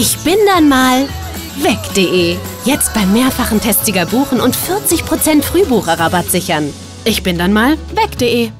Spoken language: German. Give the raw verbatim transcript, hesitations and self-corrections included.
Ich bin dann mal weg punkt de. Jetzt beim mehrfachen Testsieger buchen und vierzig Prozent Frühbucherrabatt sichern. Ich bin dann mal weg punkt de.